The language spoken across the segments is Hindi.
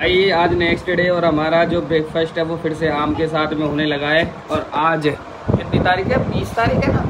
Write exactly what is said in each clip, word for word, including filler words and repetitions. भाई आज नेक्स्ट डे और हमारा जो ब्रेकफास्ट है वो फिर से आम के साथ में होने लगा है। और आज कितनी तारीख है, बीस तारीख है ना,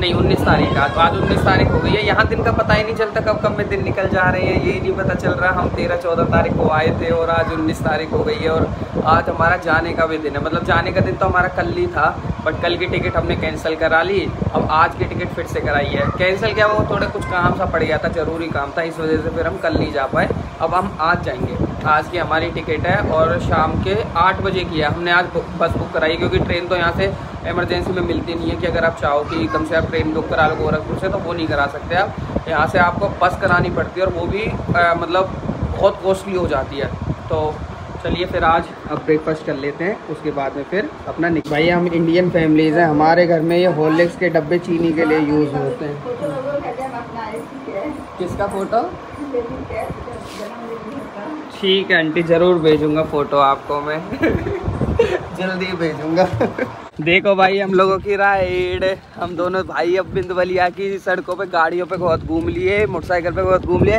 नहीं उन्नीस तारीख है। तो आज उन्नीस तारीख हो गई है। यहाँ दिन का पता ही नहीं चलता कब कब में दिन निकल जा रहे हैं, ये नहीं पता चल रहा। हम तेरह चौदह तारीख को आए थे और आज उन्नीस तारीख हो गई है। और आज हमारा जाने का भी दिन है, मतलब जाने का दिन तो हमारा कल ही था, बट कल की टिकट हमने कैंसिल करा ली। अब आज की टिकट फिर से कराई है। कैंसिल क्या, वो थोड़ा कुछ काम सा पड़ गया था, ज़रूरी काम था, इस वजह से फिर हम कल नहीं जा पाए। अब हम आज जाएंगे। आज की हमारी टिकट है और शाम के आठ बजे की है। हमने आज बस बुक कराई क्योंकि ट्रेन तो यहाँ से इमरजेंसी में मिलती नहीं है कि अगर आप चाहो कि कम से आप ट्रेन बुक करा लो गोरखपुर से, तो वो नहीं करा सकते आप। यहाँ से आपको बस करानी पड़ती है और वो भी आ, मतलब बहुत कॉस्टली हो जाती है। तो चलिए फिर आज अब ब्रेकफास्ट कर लेते हैं, उसके बाद में फिर अपना निकल। भाई हम इंडियन फैमिलीज़ हैं, हमारे घर में ये हॉर्लिक्स के डब्बे चीनी के लिए यूज़ होते हैं। किसका फ़ोटो? ठीक है आंटी, ज़रूर भेजूंगा फ़ोटो आपको मैं जल्दी भेजूंगा देखो भाई हम लोगों की राइड, हम दोनों भाई अब बिंदवलिया की सड़कों पे गाड़ियों पे बहुत घूम लिए, मोटरसाइकिल पे बहुत घूम लिए,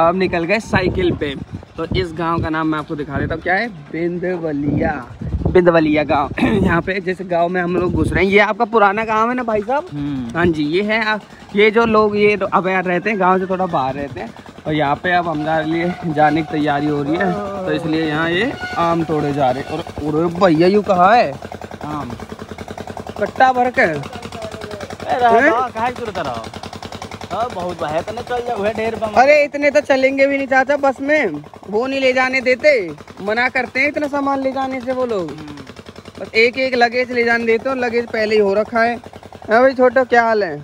अब निकल गए साइकिल पे। तो इस गांव का नाम मैं आपको दिखा देता हूँ, क्या है, बिंदवलिया। बिंदवलिया गांव यहाँ पे जैसे गांव में हम लोग घुस रहे हैं। ये आपका पुराना गांव है ना भाई साहब? हाँ जी, ये है, ये जो लोग ये अब यहाँ रहते हैं, गांव से थोड़ा बाहर रहते हैं, और यहाँ पे अब हमारे लिए जाने की तैयारी हो रही है, तो इसलिए यहाँ ये आम तोड़े जा रहे। और अरे भैया यू कहा है आम कट्टा भर के बहुत है, तो चल जाओ ढेर। अरे इतने तो चलेंगे भी नहीं चाचा, बस में वो नहीं ले जाने देते, मना करते हैं इतना सामान ले जाने से वो लोग। बस एक एक लगेज ले जाने देते हो, लगेज पहले ही हो रखा है। हाँ भाई छोटा क्या हाल है,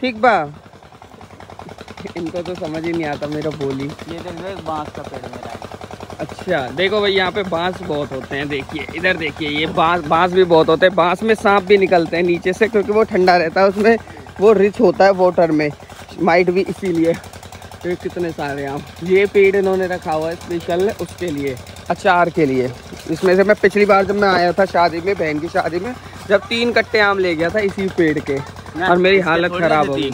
ठीक बा? इनको तो समझ ही नहीं आता मेरा बोली। ये देखो बांस का पेड़ मेरा। अच्छा देखो भाई यहाँ पे बांस बहुत होते हैं, देखिए इधर देखिए, ये बांस बांस भी बहुत होते हैं। बांस में सांप भी निकलते हैं नीचे से, क्योंकि वो ठंडा रहता है, उसमें वो रिच होता है वाटर में, माइट भी इसीलिए। तो कितने सारे आम, ये पेड़ इन्होंने रखा हुआ है स्पेशल उसके लिए, अचार के लिए। इसमें से मैं पिछली बार जब मैं आया था शादी में, बहन की शादी में, जब तीन कट्टे आम ले गया था इसी पेड़ के, और मेरी हालत ख़राब हो गई।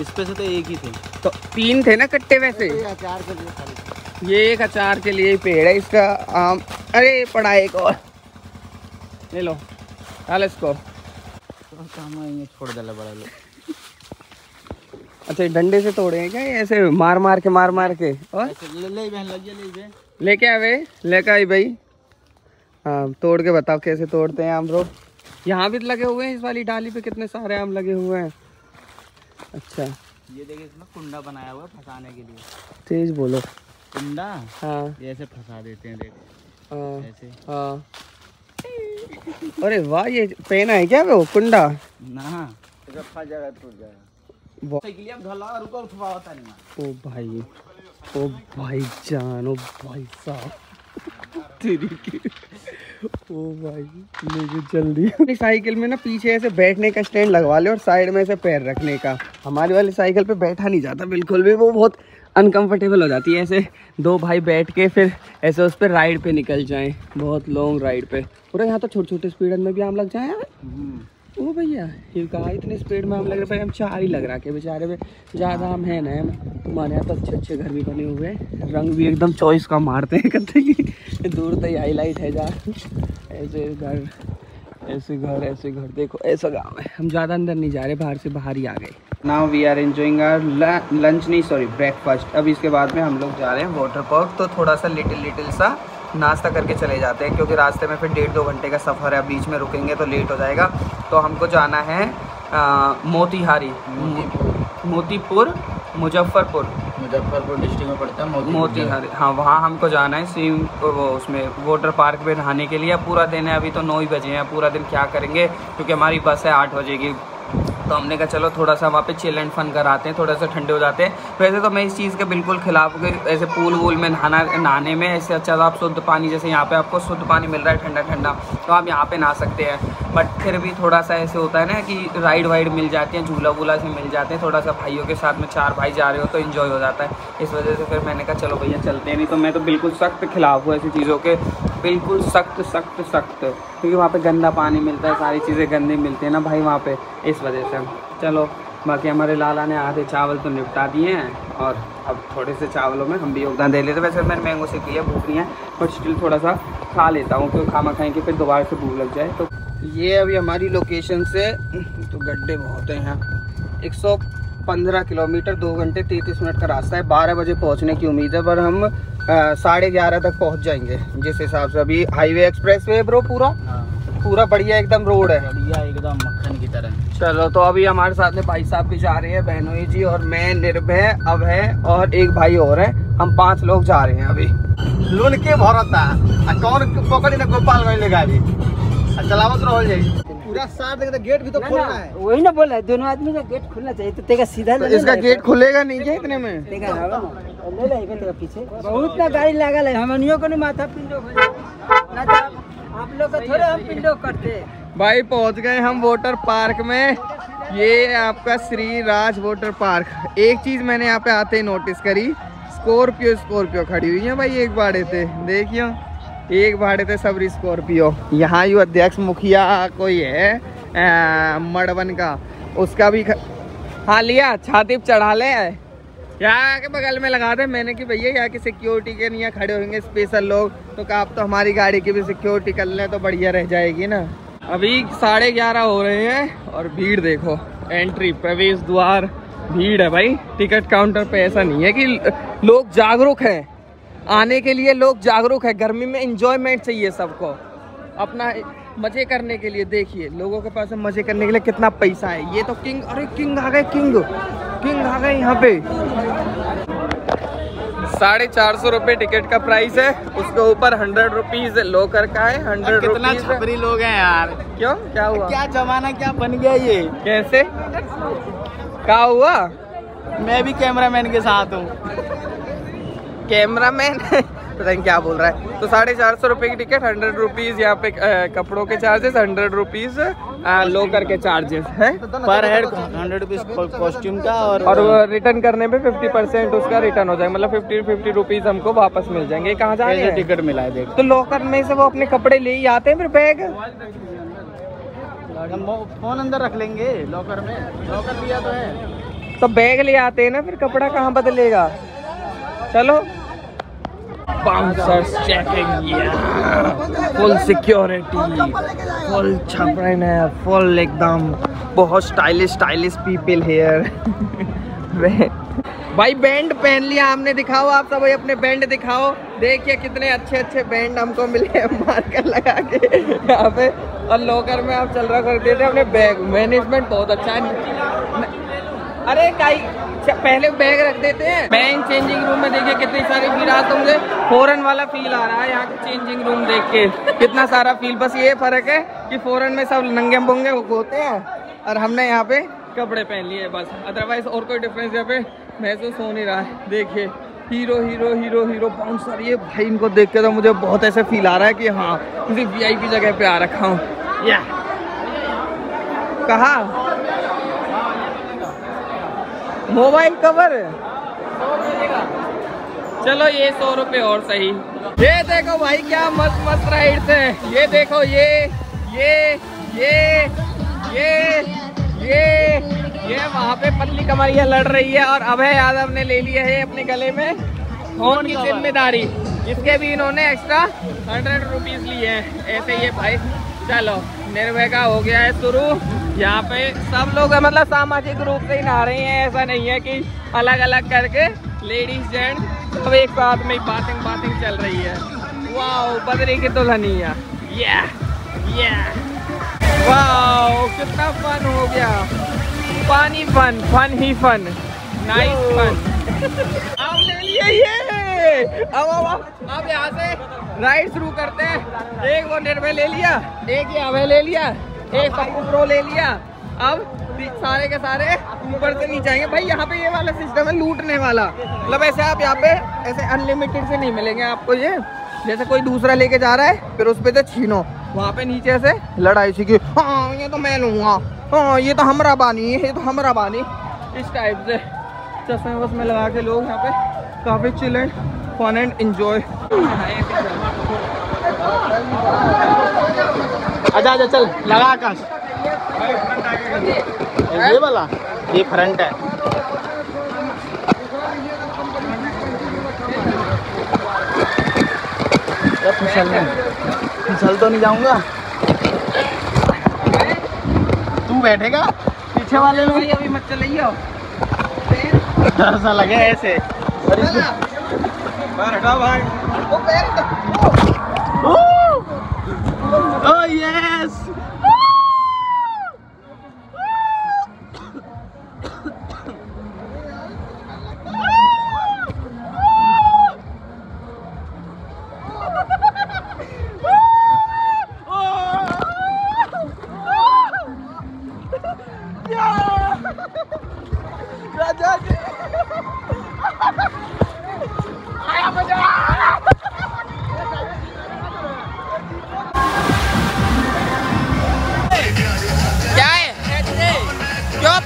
इसमें से तो एक ही थे, तो तीन थे ना कट्टे। वैसे अचार के लिए, ये एक अचार के लिए पेड़ है इसका आम। अरे पड़ा एक और, ले लो डाल इसको, छोड़ डाला बड़ा लोग। अच्छा डंडे से तोड़े हैं क्या, ऐसे मार मार के मार मार के? और ले ले लेके आवे, लेके आई भाई। हाँ तोड़ के बताओ कैसे तोड़ते हैं आम लोग। यहाँ भी लगे हुए हैं, इस वाली डाली पे कितने सारे आम लगे हुए हैं। अच्छा ये देखिए, इसमें कुंडा बनाया हुआ है फंसाने के लिए। तेज बोलो कुंडा। हाँ ये ऐसे फंसा देते हैं, देखो ऐसे। हाँ अरे वाह, ये पेन है क्या वो कुंडा ना, फंस जाएगा टूट जाएगा। साइकिलिया ढला रुको उठवा होता नहीं। ओ भाई, ओ भाई जान, ओ भाई साहब तेरी की, ओ भाई मुझे जल्दी। अपनी साइकिल में ना पीछे ऐसे बैठने का स्टैंड लगवा ले और साइड में ऐसे पैर रखने का। हमारे वाली साइकिल पे बैठा नहीं जाता बिल्कुल भी, वो बहुत अनकंफर्टेबल हो जाती है। ऐसे दो भाई बैठ के फिर ऐसे उस पर राइड पे निकल जाएं, बहुत लॉन्ग राइड पे। पूरा यहाँ तो छोटे छोटे स्पीड में भी आम लग जाए। ओ भैया ये कहा इतने स्पीड में आम लग रहे, हम चार ही लग रहा के बेचारे में, ज़्यादा आम है ना। तुम्हारे यहाँ तो अच्छे अच्छे घर भी बने हुए हैं, रंग भी एकदम चॉइस का मारते हैं, कहते कि दूर तक हाईलाइट है जा। ऐसे घर ऐसे घर ऐसे घर, देखो ऐसा गाँव है। हम ज़्यादा अंदर नहीं जा रहे, बाहर से बाहर ही आ गए। Now we are enjoying our lunch, नहीं सॉरी ब्रेकफास्ट। अब इसके बाद में हम लोग जा रहे हैं वाटर पार्क, तो थोड़ा सा लिटिल लिटिल सा नाश्ता करके चले जाते हैं, क्योंकि रास्ते में फिर डेढ़ दो घंटे का सफ़र है, बीच में रुकेंगे तो लेट हो जाएगा। तो हमको जाना है आ, मोतीहारी, मोतीपुर, मुजफ्फरपुर, मुजफ्फरपुर डिस्ट्रिक्ट में पड़ता है मोतीहारी। हाँ वहाँ हमको जाना है स्विम, वो उसमें वाटर पार्क में नहाने के लिए। पूरा दिन है, अभी तो नौ ही बजे हैं, पूरा दिन क्या करेंगे, क्योंकि हमारी बस है आठ बजे की। तो हमने कहा चलो थोड़ा सा वहाँ पे चिल एंड फन कराते हैं, थोड़ा सा ठंडे हो जाते हैं। वैसे तो मैं इस चीज़ के बिल्कुल खिलाफ हूँ, ऐसे पूल वूल में नहाना, नहाने में ऐसे अच्छा आप शुद्ध पानी, जैसे यहाँ पे आपको शुद्ध पानी मिल रहा है ठंडा ठंडा, तो आप यहाँ पे नहा सकते हैं। बट फिर भी थोड़ा सा ऐसे होता है ना कि राइड वाइड मिल जाती है, झूला वूला से मिल जाते हैं, थोड़ा सा भाइयों के साथ में चार भाई जा रहे हो तो इन्जॉय हो जाता है। इस वजह से फिर मैंने कहा चलो भैया चलते हैं। नहीं तो मैं तो बिल्कुल सख्त खिलाफ हूँ ऐसी चीज़ों के, बिल्कुल सख्त सख्त सख्त, क्योंकि वहाँ पे गंदा पानी मिलता है, सारी चीज़ें गंदी मिलती हैं ना भाई वहाँ पे, इस वजह से। चलो बाकी हमारे लाला ने आधे चावल तो निपटा दिए हैं और अब थोड़े से चावलों में हम भी योगदान दे लेते हैं। वैसे मैंने मैंगो से किया, भूख नहीं है पर स्टिल थोड़ा सा खा लेता हूँ क्योंकि खामा खाएंगे फिर दोबारा से भूख लग जाए। तो ये अभी हमारी लोकेशन से तो गड्ढे बहुत हैं यहाँ, एक सौ पंद्रह किलोमीटर दो घंटे तैंतीस मिनट का रास्ता है। बारह बजे पहुँचने की उम्मीद है पर हम साढ़े ग्यारह तक पहुँच जाएंगे जिस हिसाब से। अभी हाईवे एक्सप्रेस वे ब्रो पूरा पूरा बढ़िया एकदम रोड है, बढ़िया एकदम मक्खन की तरह। चलो तो अभी हमारे साथ में भाई साहब भी जा रहे हैं, बहनोई जी और मैं, निर्भय, अभय और एक भाई और है। हम पांच लोग जा रहे हैं अभी। लोन के भरता कौन पकड़ी ना गोपाल गई गाड़ी चलावत रह जाए पूरा साथ। गेट भी तो खोलना है, वही ना बोला दोनों आदमी का गेट खुलना चाहिए। तो तेरा सीधा तो इसका गेट खुलेगा नहीं क्या इतने में तेरा पीछे बहुत ना गाड़ी लगा है। हमनियों को नहीं माथा पिंडो ना आप लोग का थोड़ा हम पिंडो करते। भाई पहुंच गए हम वोटर पार्क में, ये आपका श्री राज वोटर पार्क। एक चीज मैंने यहाँ पे आते ही नोटिस करी, स्कॉर्पियो स्कॉर्पियो खड़ी हुई है भाई, एक भाड़े थे देखियो, एक भाड़े थे सबरी स्कॉर्पियो। यहाँ यू अध्यक्ष मुखिया कोई है मड़वन का, उसका भी ख... हाँ लिया छाती चढ़ा ले यहाँ के बगल में लगा दे। मैंने कि भैया यहाँ की सिक्योरिटी के नहीं खड़े होंगे स्पेशल लोग, तो कहा आप तो हमारी गाड़ी की भी सिक्योरिटी कर लें तो बढ़िया रह जाएगी ना। अभी साढ़े ग्यारह हो रहे हैं और भीड़ देखो, एंट्री प्रवेश द्वार भीड़ है भाई। टिकट काउंटर पे ऐसा नहीं है कि लोग जागरूक हैं, आने के लिए लोग जागरूक है। गर्मी में इंजॉयमेंट चाहिए सबको, अपना मजे करने के लिए। देखिए लोगों के पास मजे करने के लिए कितना पैसा है। ये तो किंग, अरे किंग आ गए, किंग किंग आ गए यहाँ पे। साढ़े चार सौ रुपये टिकट का प्राइस है, उसके ऊपर हंड्रेड रुपीज लोकर का है। हंड्रेड रुपीज छपरी लोग हैं यार, क्यों क्या हुआ, क्या जमाना क्या बन गया ये, कैसे क्या हुआ। मैं भी कैमरामैन के साथ हूँ। कैमरामैन पता नहीं क्या बोल रहा है। तो साढ़े चार सौ रुपये की टिकट, हंड्रेड रुपीज़ यहाँ पे कपड़ों के चार्जेस, हंड्रेड रुपीज़ लोकर के चार्जेस हैं पर हेड। हंड्रेड रुपीज़ कॉस्ट्यूम का और और रिटर्न करने पे फिफ्टी परसेंट उसका रिटर्न हो जाएगा, मतलब फिफ्टी फिफ्टी रुपीज़ हमको वापस मिल जाएंगे। कहाँ जा रहे हैं, टिकट मिला है देख। तो लोकर में से वो अपने कपड़े ले ही आते हैं फिर, बैग फोन अंदर रख लेंगे लॉकर में, लॉकर लिया तो है तो बैग ले आते हैं ना, फिर कपड़ा कहाँ बदलेगा। चलो bouncers checking, full security, full छपरेन है, फुल एकदम बहुत स्टाइलिश स्टाइलिश पीपल हेयर। भाई बैंड पहन लिया हमने, दिखाओ आप सब भाई अपने बैंड दिखाओ। देखिए कितने अच्छे अच्छे बैंड हमको मिले मार्कर लगा के यहाँ पे। और लोकर में आप चल रहा कर देते अपने बैग, मैनेजमेंट बहुत अच्छा है। अरे काई पहले बैग रख देते हैं। बैंक चेंजिंग रूम में देखिए कितनी सारी भीड़, तो मुझे फॉरेन वाला फील आ रहा है यहाँ के चेंजिंग रूम देख के, कितना सारा फील। बस ये फर्क है कि फॉरेन में सब नंगे बंगे होते हैं और हमने यहाँ पे कपड़े पहन लिए बस, अदरवाइज और कोई डिफरेंस यहाँ पे महसूस हो नहीं रहा है। देखिए hero hero hero hero bouncer, ये भाई इनको देख के तो मुझे बहुत ऐसे फील आ रहा है कि हाँ किसी वी आई पी जगह पे आ रखा हूँ। या कहा मोबाइल कवर, चलो ये सौ रुपये और सही। ये देखो भाई क्या मस्त मस्त राइड्स हैं, ये देखो ये ये ये ये ये ये वहाँ पे पतली कमरिया लड़ रही है और अभय यादव ने ले लिया है अपने गले में फोन की जिम्मेदारी। इसके भी इन्होंने एक्स्ट्रा हंड्रेड रुपीज लिए हैं ऐसे ये भाई। चलो निर्भय का हो गया है शुरू। यहाँ पे सब लोग मतलब सामाजिक रूप से ही नहा रहे हैं, ऐसा नहीं है कि अलग अलग करके, लेडीज जेंट्स सब एक साथ में बातें बातें चल रही है। वाओ बदरी की दुल्हनिया, या या वाओ कितना फन हो गया, पानी फन फन ही फन, नाइस फन। अब ले लिए ये, अब अब अब यहाँ से राइड शुरू करते हैं। एक वो निर्भय ले लिया, एक ये अभय ले लिया, एक पप्पू प्रो ले लिया। अब सारे के सारे ऊपर से नीचे आएंगे। भाई यहाँ पे ये वाला सिस्टम है लूटने वाला, मतलब ऐसे आप यहाँ पे ऐसे अनलिमिटेड से नहीं मिलेंगे आपको। ये जैसे कोई दूसरा लेके जा रहा है फिर उस पर से छीनो, वहाँ पे नीचे से लड़ाई सीखी, हाँ ये तो मैं लूँगा, हाँ ये तो हमारा बानी, ये तो हमारा बानी, इस टाइप से चश्मे वसमे लगा के लोग यहाँ पे काफ़ी chill and fun and enjoy. अच्छा अच्छा चल लगा का ये वाला ये फ्रंट है। फिसल तो नहीं जाऊंगा, तू बैठेगा पीछे वाले लोग। अभी मत चलिए, ऐसा लगे ऐसे हटाओ भाई। ओ यस,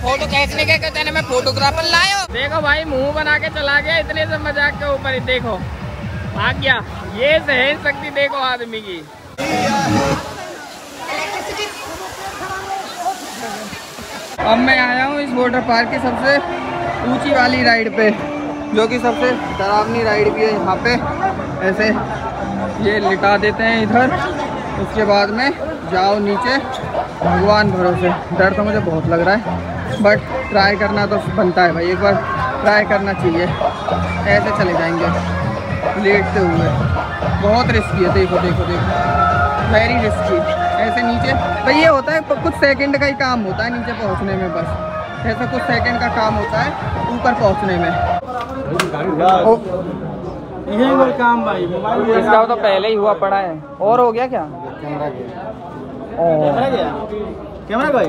फोटो खींचने के कहते हैं मैं फोटोग्राफर लायो। देखो भाई मुंह बना के चला गया इतने से मजाक के ऊपर ही, देखो आ गया। ये सहन शक्ति देखो आदमी की। अब मैं आया हूँ इस वाटर पार्क की सबसे ऊंची वाली राइड पे, जो कि सबसे डरावनी राइड भी है। यहाँ पे ऐसे ये लिटा देते हैं इधर, उसके बाद में जाओ नीचे। भगवान भरोसे डर तो मुझे बहुत लग रहा है, बट ट्राई करना तो बनता है भाई, एक बार ट्राई करना चाहिए। ऐसे चले जाएंगे लेटते हुए, बहुत रिस्की है। देखो देखो देखो, वेरी रिस्की। ऐसे नीचे तो ये होता है कुछ सेकंड का ही काम होता है नीचे पहुंचने में, बस ऐसा कुछ सेकंड का काम होता है ऊपर पहुंचने में। यही काम भाई इसका तो पहले ही हुआ पड़ा है। और हो गया क्या कैमरा भाई?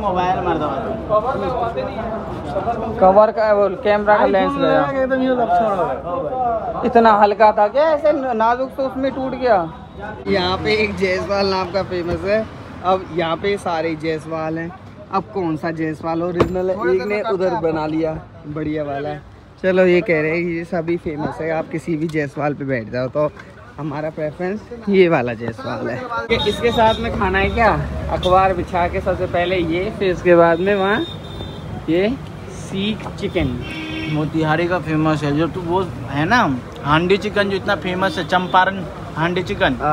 मोबाइल कवर का कैमरा का लेंस गया, इतना हल्का था क्या, ऐसे नाजुक तो उसमें टूट गया। यहाँ पे एक जयसवाल नाम का फेमस है। अब यहाँ पे सारे जयसवाल हैं, अब कौन सा जयसवाल ओरिजिनल है, एक ने उधर बना लिया बढ़िया वाला। चलो ये कह रहे हैं ये सभी फेमस है, आप किसी भी जयसवाल पे बैठ जाओ, तो हमारा प्रेफरेंस ये वाला जयसवाल है। इसके साथ में खाना है क्या? अखबार बिछा के सबसे पहले ये, फिर उसके बाद में वहाँ ये सीख चिकन मोतिहारी का फेमस है, जो तू वो है ना हांडी चिकन जो इतना फेमस है, चंपारण हांडी चिकन आ,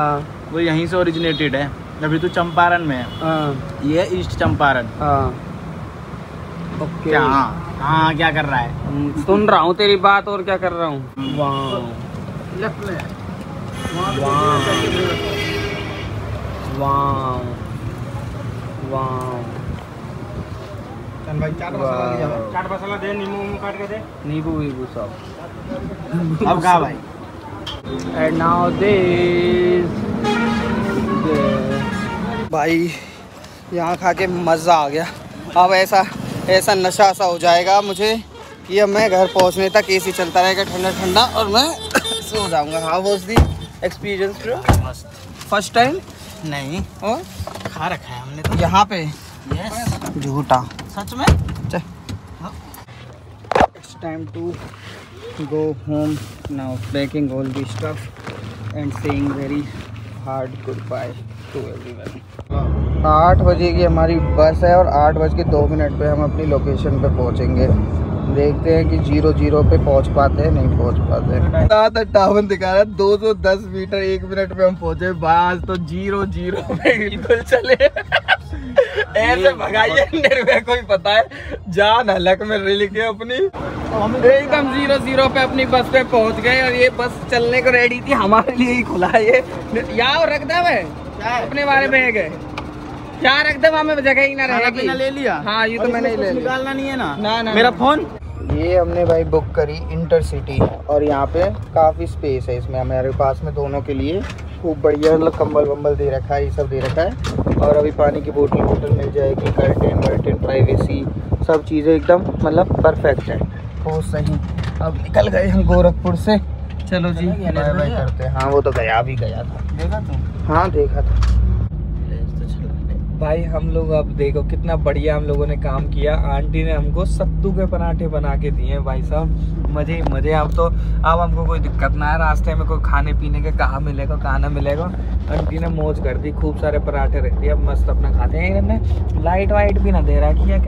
वो यहीं से ओरिजिनेटेड है। अभी तो चंपारण में है, ये ईस्ट चंपारण। ओके हाँ हाँ, क्या कर रहा है? सुन रहा हूँ तेरी बात, और क्या कर रहा हूँ। नींबू वींबू सब। अब खा भाई। And now this भाई यहाँ खा के मज़ा आ गया। अब ऐसा ऐसा नशा सा हो जाएगा मुझे कि अब मैं घर पहुँचने तक एसी चलता रहेगा ठंडा ठंडा, और मैं सो जाऊँगा। हाँ वो दी एक्सपीरियंस मस्त, फर्स्ट टाइम नहीं और खा रखा है हमने तो यहाँ पे। यस झूठा सच में। It's time to go home now, packing all the stuff and saying very hard good bye to everyone. आठ बजे की हमारी बस है और आठ बज के दो मिनट पे हम अपनी लोकेशन पे पहुँचेंगे। देखते हैं कि जीरो जीरो पे पहुंच पाते हैं नहीं पहुंच पाते। सात अट्ठावन दिखा रहा है, दो सौ दस मीटर एक मिनट पे हम पहुंचे। बाज तो जीरो जीरो पे बिल्कुल चले। ऐसे भगाइए निर्भय को ही पता है, जान हलक में ले के अपनी एकदम जीरो जीरो पे अपनी बस पे पहुंच गए। और ये बस चलने को रेडी थी, हमारे लिए ही खुला है ये। यहाँ रख दे अपने बारे में गए, क्या रख दे वहाँ में जगह ही ना रहेगी। ले लिया हाँ, ये तो मैंने ले लिया। निकालना नहीं है ना ना ना मेरा फोन। ये हमने भाई बुक करी इंटरसिटी, और यहाँ पे काफ़ी स्पेस है इसमें हमारे पास में दोनों के लिए। खूब बढ़िया मतलब कंबल वंबल दे रखा है, ये सब दे रखा है। और अभी पानी की बोतल वोटल मिल जाएगी, कर्टेन वर्टेन प्राइवेसी सब चीज़ें एकदम मतलब परफेक्ट है। बहुत सही। अब निकल गए हम गोरखपुर से। चलो जी बाय बाय करते हैं। हाँ वो तो गया भी गया था, देखा था हाँ देखा था। भाई हम लोग अब देखो कितना बढ़िया हम लोगों ने काम किया। आंटी ने हमको सत्तू के पराठे बना के दिए हैं भाई साहब, मजे मजे। अब तो अब हमको कोई दिक्कत ना है रास्ते में, कोई खाने पीने के कहाँ मिलेगा कहाँ ना मिलेगा। आंटी ने मौज कर दी, खूब सारे पराठे रख दिए, अब मस्त अपना खाते हैं। लाइट वाइट भी ना दे रहा है कि